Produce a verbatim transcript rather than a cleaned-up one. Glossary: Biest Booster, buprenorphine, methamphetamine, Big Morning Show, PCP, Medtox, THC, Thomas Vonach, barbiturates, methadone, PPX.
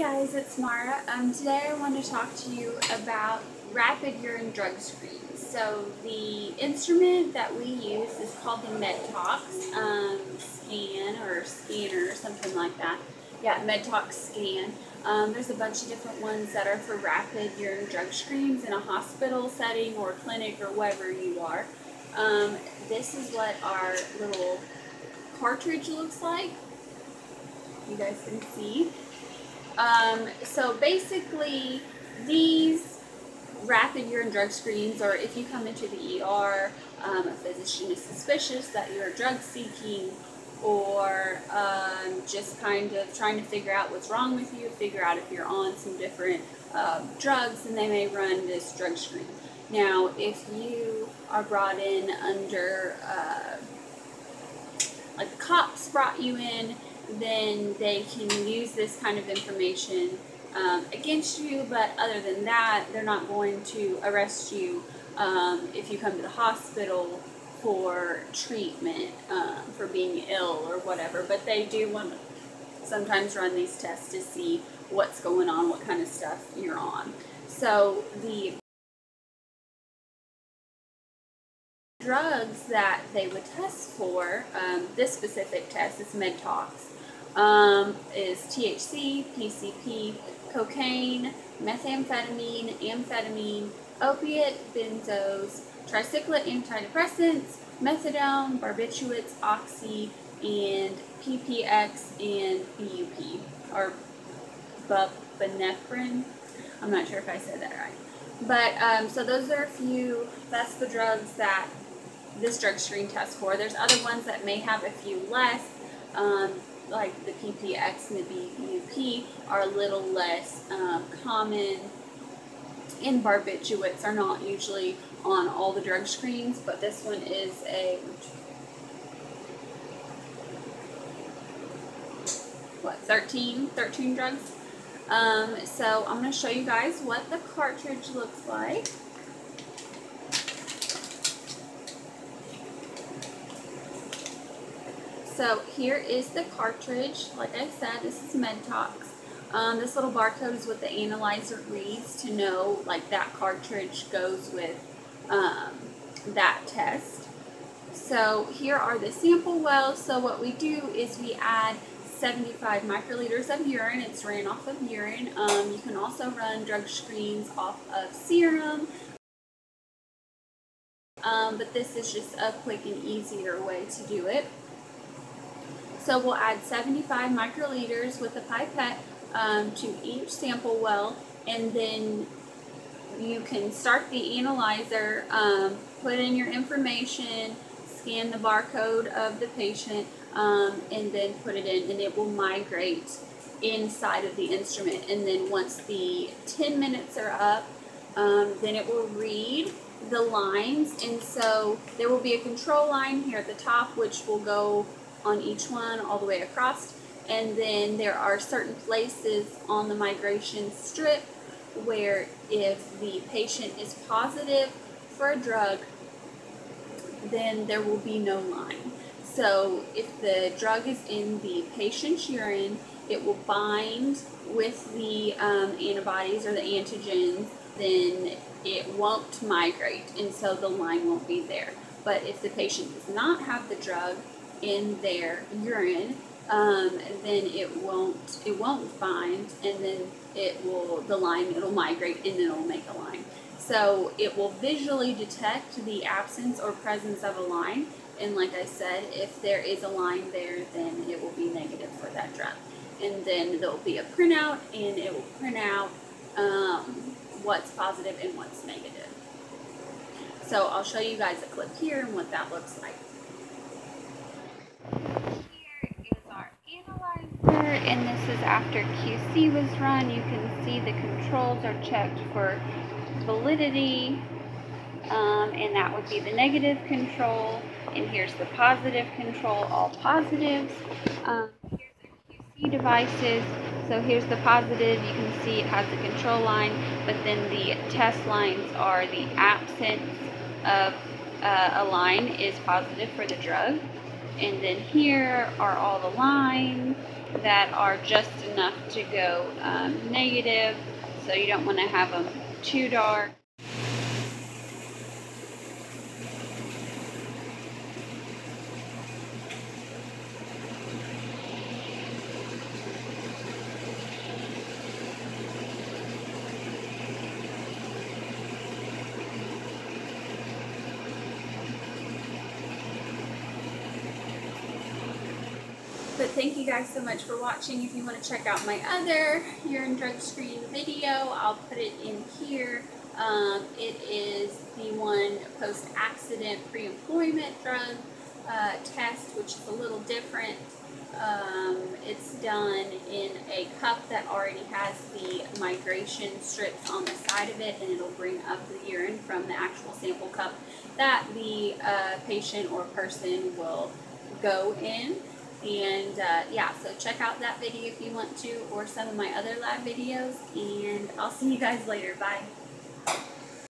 guys, it's Mara. Um, today I want to talk to you about rapid urine drug screens. So the instrument that we use is called the Medtox um, scan or scanner or something like that. Yeah, Medtox scan. Um, there's a bunch of different ones that are for rapid urine drug screens in a hospital setting or clinic or wherever you are. Um, this is what our little cartridge looks like. You guys can see. Um, so basically, these rapid urine drug screens are if you come into the E R, um, a physician is suspicious that you're drug seeking, or um, just kind of trying to figure out what's wrong with you, figure out if you're on some different uh, drugs, and they may run this drug screen. Now, if you are brought in under, uh, like the cops brought you in, then they can use this kind of information um, against you, but other than that, they're not going to arrest you um, if you come to the hospital for treatment, um, for being ill or whatever. But they do want to sometimes run these tests to see what's going on, what kind of stuff you're on. So the drugs that they would test for, um, this specific test is Medtox. Um, is T H C, P C P, cocaine, methamphetamine, amphetamine, opiate, benzos, tricyclic antidepressants, methadone, barbiturates, oxy, and P P X and B U P, or buprenorphine. I'm not sure if I said that right. But um, so those are a few, that's the drugs that this drug screen tests for. There's other ones that may have a few less, um, like the P P X and the B U P are a little less um, common, and barbiturates are not usually on all the drug screens, but this one is a, what, thirteen, thirteen drugs? Um, so I'm going to show you guys what the cartridge looks like. So here is the cartridge. Like I said, this is Medtox. Um, this little barcode is what the analyzer reads to know, like, that cartridge goes with um, that test. So here are the sample wells. So what we do is we add seventy-five microliters of urine. It's ran off of urine. Um, you can also run drug screens off of serum. Um, but this is just a quick and easier way to do it. So we'll add seventy-five microliters with a pipette um, to each sample well, and then you can start the analyzer, um, put in your information, scan the barcode of the patient, um, and then put it in, and it will migrate inside of the instrument. And then once the ten minutes are up, um, then it will read the lines. And so there will be a control line here at the top, which will go on each one all the way across, and then there are certain places on the migration strip where if the patient is positive for a drug, then there will be no line. So if the drug is in the patient's urine, it will bind with the um, antibodies or the antigens, then it won't migrate, and so the line won't be there. But if the patient does not have the drug in their urine, um, then it won't it won't bind, and then it will the line it'll migrate, and then it'll make a line. So it will visually detect the absence or presence of a line, and like I said, if there is a line there, then it will be negative for that drug. And then there will be a printout, and it will print out um, what's positive and what's negative. So I'll show you guys a clip here and what that looks like. And this is after Q C was run. You can see the controls are checked for validity, um, and that would be the negative control, and here's the positive control, all positives. Um, here's the Q C devices. So here's the positive, you can see it has the control line, but then the test lines are the absence of uh, a line is positive for the drug. and then here are all the lines that are just enough to go um, negative, so you don't want to have them too dark. But thank you guys so much for watching. If you want to check out my other urine drug screen video, I'll put it in here. Um, it is the one post-accident pre-employment drug uh, test, which is a little different. Um, it's done in a cup that already has the migration strips on the side of it, and it'll bring up the urine from the actual sample cup that the uh, patient or person will go in. And uh, yeah, so check out that video if you want to, or some of my other lab videos, and I'll see you guys later. Bye.